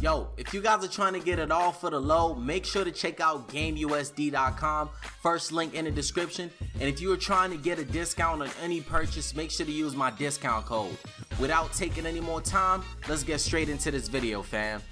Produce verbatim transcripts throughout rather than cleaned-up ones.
Yo, if you guys are trying to get it all for the low, make sure to check out game U S D dot com, first link in the description. And if you are trying to get a discount on any purchase, make sure to use my discount code. Without taking any more time, let's get straight into this video, fam.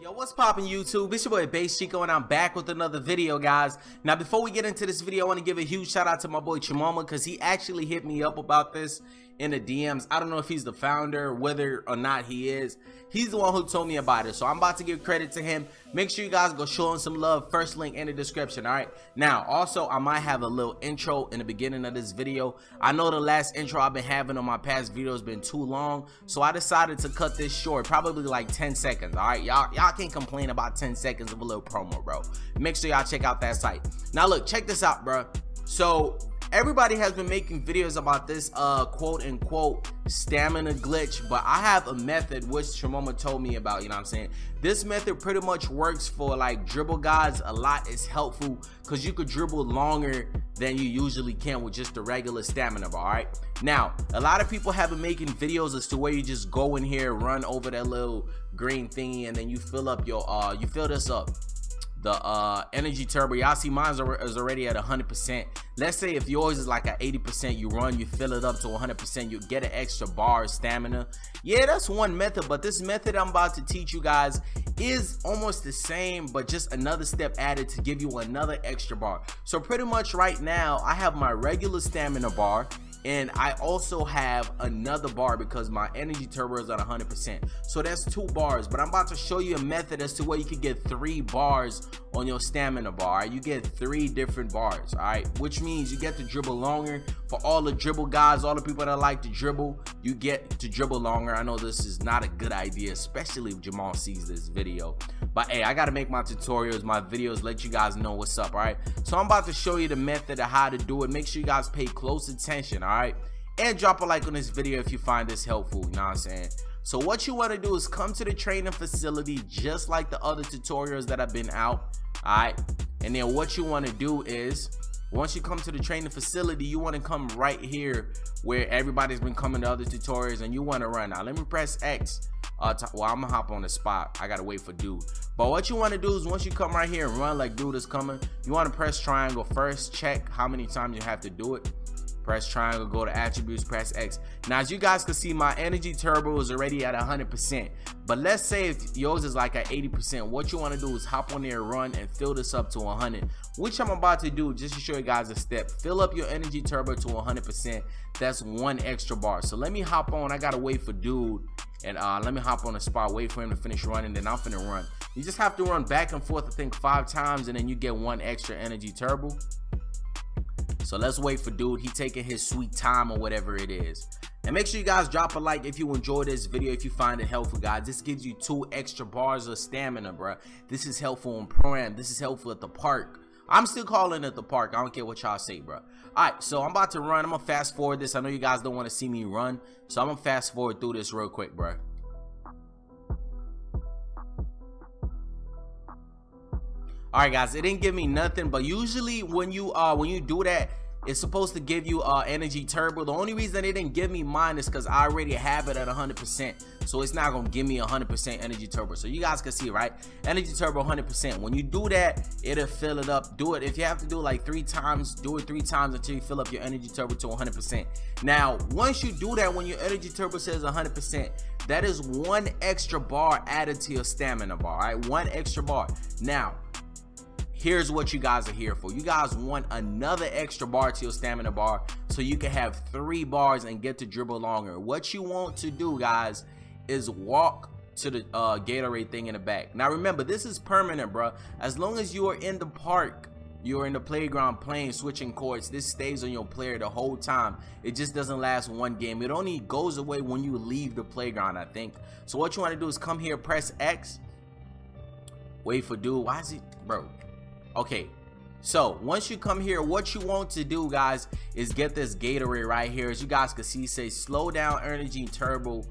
Yo, what's poppin' YouTube? It's your boy Based Chiko, and I'm back with another video, guys. Now, before we get into this video, I want to give a huge shout out to my boy Chamoma, because he actually hit me up about this in the D Ms. I don't know if he's the founder, whether or not he is. He's the one who told me about it, so I'm about to give credit to him. Make sure you guys go show him some love. First link in the description, all right? Now, also, I might have a little intro in the beginning of this video. I know the last intro I've been having on my past videos has been too long, so I decided to cut this short, probably like ten seconds, all right? Y'all, y'all can't complain about ten seconds of a little promo, bro. Make sure y'all check out that site. Now look, check this out, bro. So everybody has been making videos about this uh quote unquote stamina glitch, but I have a method which Chamoma told me about. You know what I'm saying? This method pretty much works for like dribble guys a lot. It's helpful because you could dribble longer than you usually can with just the regular stamina bar. All right, now a lot of people have been making videos as to where you just go in here, run over that little green thingy, and then you fill up your uh you fill this up, the uh energy turbo. Y'all see mine is already at one hundred percent. Let's say if yours is like at eighty percent, you run, you fill it up to one hundred percent, you get an extra bar of stamina. Yeah, that's one method, but this method I'm about to teach you guys is almost the same, but just another step added to give you another extra bar. So pretty much right now I have my regular stamina bar, and I also have another bar because my energy turbo is at one hundred percent. So that's two bars, but I'm about to show you a method as to where you can get three bars on your stamina bar. You get three different bars, all right? Which means you get to dribble longer. For all the dribble guys, all the people that like to dribble, you get to dribble longer. I know this is not a good idea, especially if Jamal sees this video. But hey, I gotta make my tutorials, my videos, let you guys know what's up, all right? So I'm about to show you the method of how to do it. Make sure you guys pay close attention, all right? And drop a like on this video if you find this helpful, you know what I'm saying? So what you wanna do is come to the training facility just like the other tutorials that have been out, all right? And then what you wanna do is, once you come to the training facility, you wanna come right here where everybody's been coming to other tutorials, and you wanna run. Now, let me press X. Uh, well, I'm gonna hop on the spot. I gotta wait for dude. But what you want to do is once you come right here and run like dude is coming, you want to press triangle first. Check how many times you have to do it. Press triangle, go to attributes, press X. Now, as you guys can see, my energy turbo is already at one hundred percent. But let's say if yours is like at eighty percent, what you want to do is hop on there, run, and fill this up to one hundred, which I'm about to do just to show you guys a step. Fill up your energy turbo to one hundred percent. That's one extra bar. So let me hop on. I gotta wait for dude. And uh, let me hop on the spot, wait for him to finish running, then I'm finna run. You just have to run back and forth, I think, five times, and then you get one extra energy turbo. So let's wait for dude. He taking his sweet time or whatever it is. And make sure you guys drop a like if you enjoy this video, if you find it helpful, guys. This gives you two extra bars of stamina, bro. This is helpful in program. This is helpful at the park. I'm still calling it the park. I don't care what y'all say, bro. Alright, so I'm about to run. I'm going to fast forward this. I know you guys don't want to see me run, so I'm going to fast forward through this real quick, bro. Alright, guys. It didn't give me nothing, but usually when you uh, when you do that, it's supposed to give you uh, energy turbo. The only reason it didn't give me mine is because I already have it at one hundred percent. So it's not going to give me one hundred percent energy turbo. So you guys can see, right? Energy turbo one hundred percent. When you do that, it'll fill it up. Do it. If you have to do it like three times, do it three times until you fill up your energy turbo to one hundred percent. Now, once you do that, when your energy turbo says one hundred percent, that is one extra bar added to your stamina bar, right? One extra bar. Now, here's what you guys are here for. You guys want another extra bar to your stamina bar so you can have three bars and get to dribble longer. What you want to do, guys, is walk to the uh, Gatorade thing in the back. Now, remember, this is permanent, bro. As long as you are in the park, you are in the playground playing, switching courts, this stays on your player the whole time. It just doesn't last one game. It only goes away when you leave the playground, I think. So what you want to do is come here, press X. Wait for dude. Why is he, bro? Okay, so once you come here, what you want to do, guys, is get this Gatorade right here. As you guys can see, say slow down energy turbo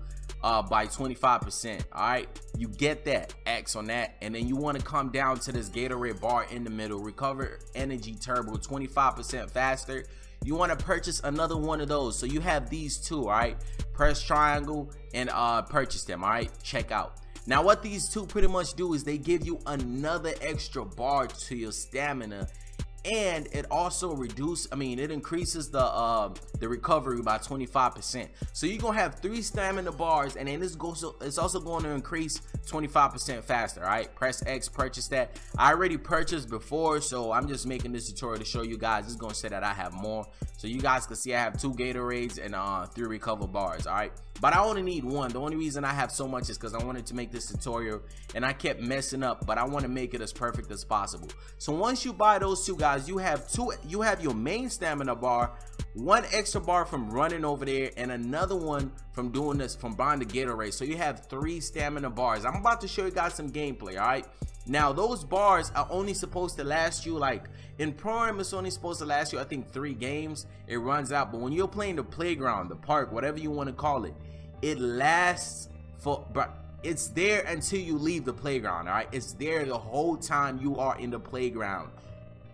uh, by twenty-five percent. All right, you get that X on that, and then you want to come down to this Gatorade bar in the middle. Recover energy turbo twenty-five percent faster. you want to purchase another one of those. So you have these two, all right? Press triangle and uh, purchase them, all right? Check out. Now what these two pretty much do is they give you another extra bar to your stamina, and it also reduces, I mean, it increases the uh, the recovery by twenty-five percent. So you're gonna have three stamina bars, and then this goes, it's also going to increase twenty-five percent faster. All right, press X, purchase that. I already purchased before, so I'm just making this tutorial to show you guys. It's gonna say that I have more, so you guys can see I have two Gatorades and uh, three recover bars. All right, but I only need one. The only reason I have so much is because I wanted to make this tutorial and I kept messing up, but I want to make it as perfect as possible. So once you buy those two, guys, you have two, you have your main stamina bar, one extra bar from running over there, and another one from doing this, from buying the Gatorade. So you have three stamina bars. I'm about to show you guys some gameplay, all right? Now those bars are only supposed to last you, like in Prime it's only supposed to last you I think three games. It runs out. But when you're playing the playground, the park, whatever you want to call it, it lasts for, but it's there until you leave the playground, all right? It's there the whole time you are in the playground.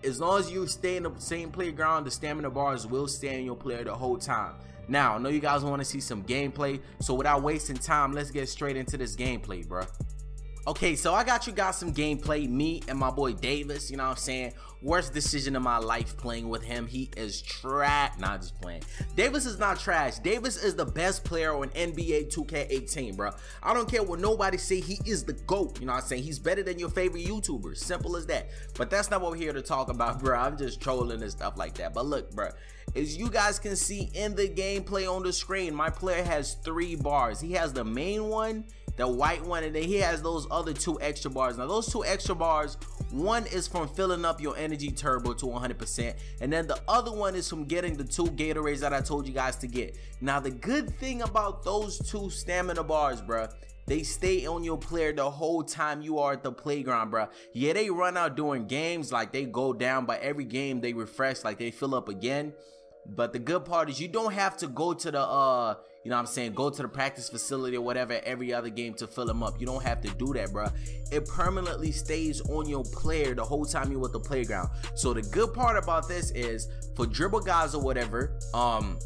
As long as you stay in the same playground, the stamina bars will stay in your player the whole time. Now I know you guys want to see some gameplay, so without wasting time, let's get straight into this gameplay, bruh. Okay, so I got you guys some gameplay, me and my boy Davis, you know what I'm saying? Worst decision of my life playing with him. He is trash. Nah, just playing. Davis is not trash. Davis is the best player on N B A two K eighteen, bro. I don't care what nobody say, he is the GOAT, you know what I'm saying? He's better than your favorite YouTuber, simple as that. But that's not what we're here to talk about, bro. I'm just trolling and stuff like that. But look, bro, as you guys can see in the gameplay on the screen, my player has three bars. He has the main one, the white one, and then he has those other two extra bars. Now those two extra bars, one is from filling up your energy turbo to one hundred percent, and then the other one is from getting the two Gatorades that I told you guys to get. Now the good thing about those two stamina bars, bruh, they stay on your player the whole time you are at the playground, bruh. Yeah, they run out during games, like they go down, but every game they refresh, like they fill up again. But the good part is you don't have to go to the, uh, you know what I'm saying, go to the practice facility or whatever every other game to fill them up. You don't have to do that, bro. It permanently stays on your player the whole time you're at the playground. So the good part about this is for dribble guys or whatever, um,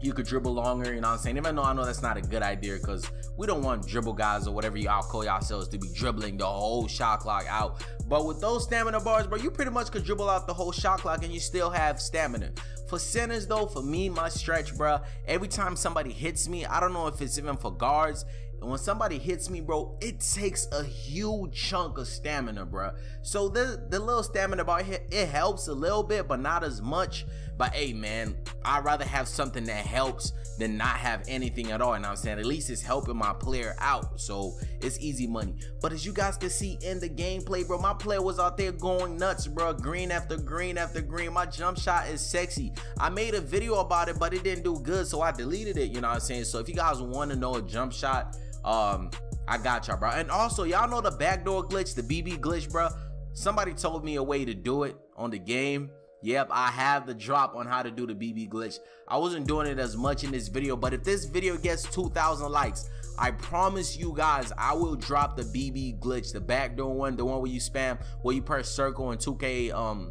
you could dribble longer, you know what I'm saying? Even though I know that's not a good idea, because we don't want dribble guys or whatever y'all call yourselves to be dribbling the whole shot clock out. But with those stamina bars, bro, you pretty much could dribble out the whole shot clock and you still have stamina. For centers though, for me, my stretch, bro, every time somebody hits me, I don't know if it's even for guards, and when somebody hits me, bro, it takes a huge chunk of stamina, bro. So the, the little stamina bar here, it helps a little bit, but not as much. But hey, man, I'd rather have something that helps than not have anything at all. And I'm saying at least it's helping my player out, so it's easy money. But as you guys can see in the gameplay, bro, my player was out there going nuts, bro. Green after green after green. My jump shot is sexy. I made a video about it, but it didn't do good, so I deleted it, you know what I'm saying? So if you guys want to know a jump shot, um I got y'all, bro. And also, y'all know the backdoor glitch, the B B glitch, bro. Somebody told me a way to do it on the game. Yep, I have the drop on how to do the B B glitch. I wasn't doing it as much in this video, but if this video gets two thousand likes, I promise you guys I will drop the B B glitch, the backdoor one, the one where you spam, where you press circle in two K um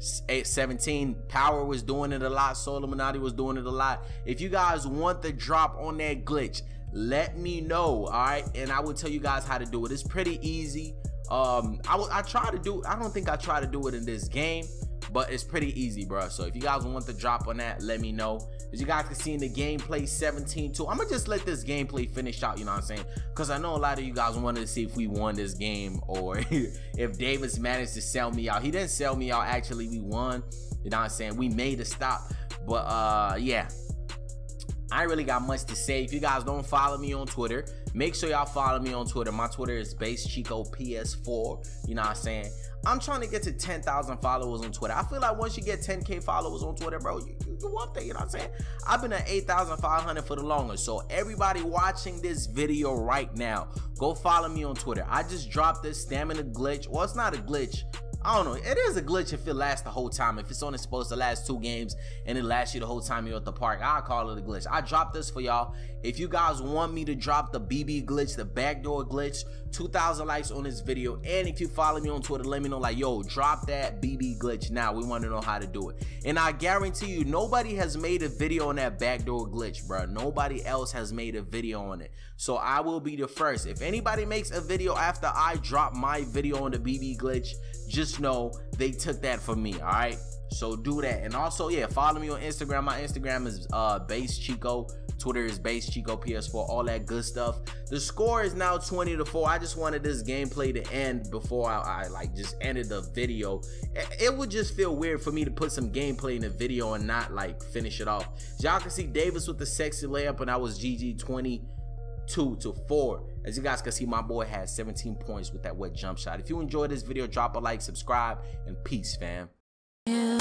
seventeen. Power was doing it a lot, Solominati was doing it a lot. If you guys want the drop on that glitch, let me know, all right? And I will tell you guys how to do it. It's pretty easy. um I will, I try to do, I don't think I try to do it in this game, but it's pretty easy, bro. So if you guys want the drop on that, let me know. As you guys can see in the gameplay seventeen too, I'm gonna just let this gameplay finish out, you know what I'm saying? Because I know a lot of you guys wanted to see if we won this game or if Davis managed to sell me out. He didn't sell me out, actually. We won, you know what I'm saying? We made a stop. But uh yeah, I ain't really got much to say. If you guys don't follow me on Twitter, make sure y'all follow me on Twitter. My Twitter is Based Chiko P S four, you know what I'm saying? I'm trying to get to ten thousand followers on Twitter. I feel like once you get ten K followers on Twitter, bro, you, you, you up there, you know what I'm saying? I've been at eight thousand five hundred for the longest. So everybody watching this video right now, go follow me on Twitter. I just dropped this stamina glitch. Well, it's not a glitch. I don't know, it is a glitch if it lasts the whole time. If it's only supposed to last two games and it lasts you the whole time you're at the park, I call it a glitch. I dropped this for y'all. If you guys want me to drop the B B glitch, the backdoor glitch, two thousand likes on this video, and if you follow me on Twitter, let me know like, yo, drop that B B glitch now. We want to know how to do it. And I guarantee you, nobody has made a video on that backdoor glitch, bro. Nobody else has made a video on it. So I will be the first. If anybody makes a video after I drop my video on the B B glitch, just know they took that from me, all right? So do that. And also, yeah, follow me on Instagram. My Instagram is uh, Based Chiko. Twitter is Based Chiko, P S four, all that good stuff. The score is now twenty to four. I just wanted this gameplay to end before I, I like just ended the video. It, it would just feel weird for me to put some gameplay in the video and not like finish it off. As y'all can see, Davis with the sexy layup, and I was G G twenty-two to four. As you guys can see, my boy has seventeen points with that wet jump shot. If you enjoyed this video, drop a like, subscribe, and peace, fam. Yeah.